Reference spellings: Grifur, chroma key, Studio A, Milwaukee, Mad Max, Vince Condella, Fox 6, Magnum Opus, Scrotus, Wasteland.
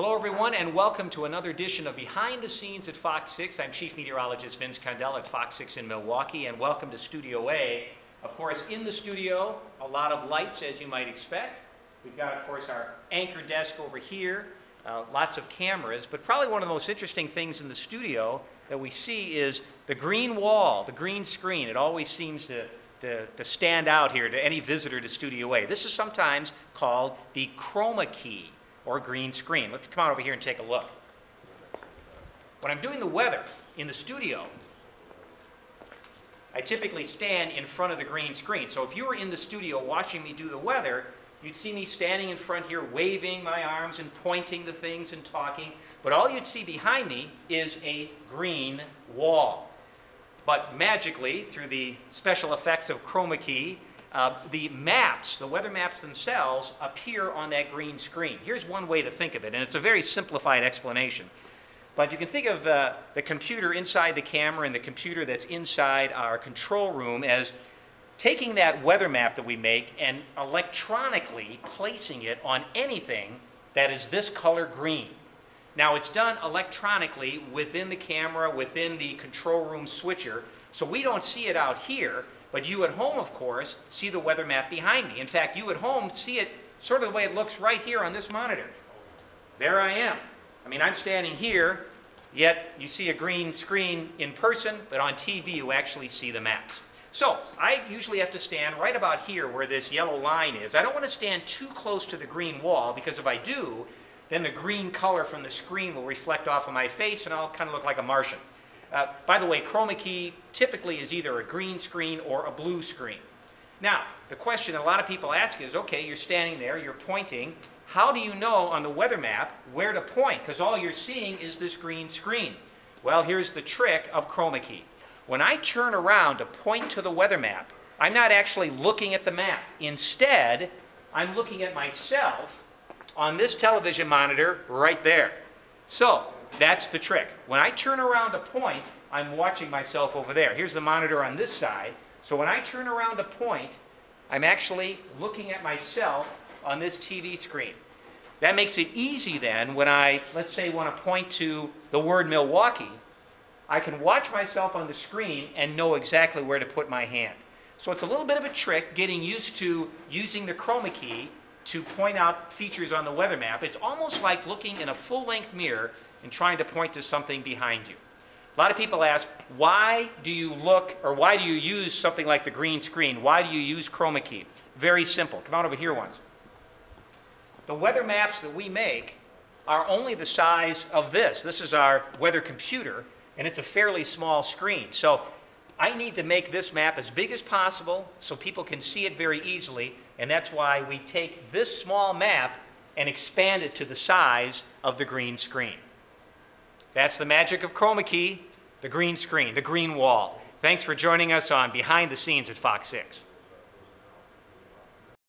Hello everyone and welcome to another edition of Behind the Scenes at Fox 6. I'm Chief Meteorologist Vince Condella at Fox 6 in Milwaukee, and welcome to Studio A. Of course, in the studio, a lot of lights as you might expect. We've got, of course, our anchor desk over here, lots of cameras, but probably one of the most interesting things in the studio that we see is the green wall, the green screen. It always seems to stand out here to any visitor to Studio A. This is sometimes called the chroma key, or green screen. Let's come on over here and take a look. When I'm doing the weather in the studio, I typically stand in front of the green screen. So if you were in the studio watching me do the weather, you'd see me standing in front here waving my arms and pointing to things and talking, but all you'd see behind me is a green wall. But magically, through the special effects of chroma key, the maps, the weather maps themselves, appear on that green screen. Here's one way to think of it, and it's a very simplified explanation. But you can think of the computer inside the camera and the computer that's inside our control room as taking that weather map that we make and electronically placing it on anything that is this color green. Now, it's done electronically within the camera, within the control room switcher, so we don't see it out here. But you at home, of course, see the weather map behind me. In fact, you at home see it sort of the way it looks right here on this monitor. There I am. I mean, I'm standing here, yet you see a green screen in person, but on TV you actually see the maps. So I usually have to stand right about here where this yellow line is. I don't want to stand too close to the green wall, because if I do, then the green color from the screen will reflect off of my face and I'll kind of look like a Martian. By the way, chroma key typically is either a green screen or a blue screen. Now, the question a lot of people ask is, okay, you're standing there, you're pointing. How do you know on the weather map where to point? Because all you're seeing is this green screen. Well, here's the trick of chroma key. When I turn around to point to the weather map, I'm not actually looking at the map. Instead, I'm looking at myself on this television monitor right there. So, that's the trick. When I turn around to point, I'm watching myself over there. Here's the monitor on this side. So when I turn around to point, I'm actually looking at myself on this TV screen. That makes it easy then when I, let's say, want to point to the word Milwaukee. I can watch myself on the screen and know exactly where to put my hand. So it's a little bit of a trick getting used to using the chroma key to point out features on the weather map. It's almost like looking in a full-length mirror and trying to point to something behind you. A lot of people ask, why do you look, or why do you use something like the green screen? Why do you use chroma key? Very simple. Come on over here once. The weather maps that we make are only the size of this. This is our weather computer, and it's a fairly small screen. So I need to make this map as big as possible so people can see it very easily, and that's why we take this small map and expand it to the size of the green screen. That's the magic of chroma key, the green screen, the green wall. Thanks for joining us on Behind the Scenes at Fox 6.